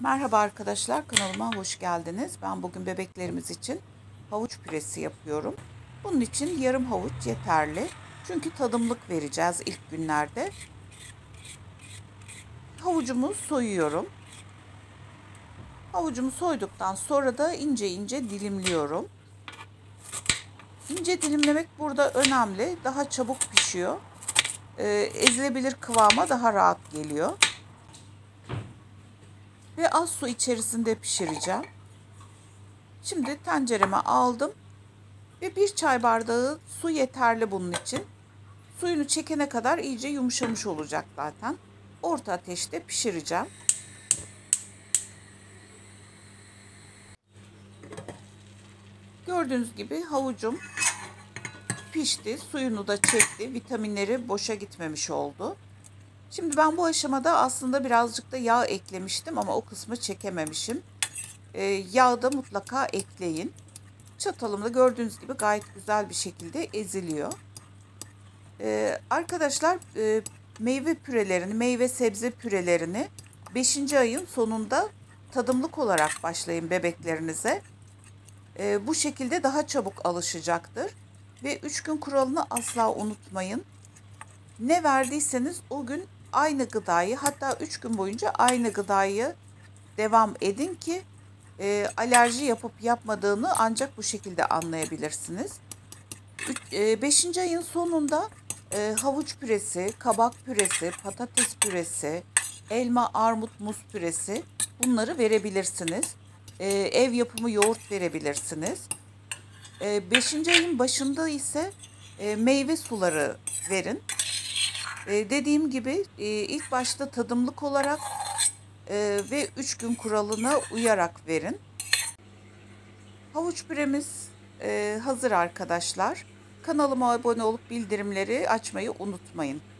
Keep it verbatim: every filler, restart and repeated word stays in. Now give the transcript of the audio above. Merhaba arkadaşlar, kanalıma hoş geldiniz. Ben bugün bebeklerimiz için havuç püresi yapıyorum. Bunun için yarım havuç yeterli. Çünkü tadımlık vereceğiz ilk günlerde. Havucumu soyuyorum. Havucumu soyduktan sonra da ince ince dilimliyorum. İnce dilimlemek burada önemli. Daha çabuk pişiyor. Ee, ezilebilir kıvama daha rahat geliyor. Ve az su içerisinde pişireceğim. Şimdi tencereme aldım. Ve bir çay bardağı su yeterli bunun için. Suyunu çekene kadar iyice yumuşamış olacak zaten. Orta ateşte pişireceğim. Gördüğünüz gibi havucum pişti. Suyunu da çekti. Vitaminleri boşa gitmemiş oldu. Şimdi ben bu aşamada aslında birazcık da yağ eklemiştim ama o kısmı çekememişim. Ee, yağı da mutlaka ekleyin. Çatalımda gördüğünüz gibi gayet güzel bir şekilde eziliyor. Ee, arkadaşlar e, meyve pürelerini, meyve sebze pürelerini beşinci ayın sonunda tadımlık olarak başlayın bebeklerinize. Ee, bu şekilde daha çabuk alışacaktır. Ve üç gün kuralını asla unutmayın. Ne verdiyseniz o gün aynı gıdayı, hatta üç gün boyunca aynı gıdayı devam edin ki e, alerji yapıp yapmadığını ancak bu şekilde anlayabilirsiniz. beşinci E, ayın sonunda e, havuç püresi, kabak püresi, patates püresi, elma, armut, muz püresi bunları verebilirsiniz. E, ev yapımı yoğurt verebilirsiniz. beşinci E, ayın başında ise e, meyve suları verin. Ee, dediğim gibi e, ilk başta tadımlık olarak e, ve üç gün kuralına uyarak verin. Havuç püremiz e, hazır arkadaşlar. Kanalıma abone olup bildirimleri açmayı unutmayın.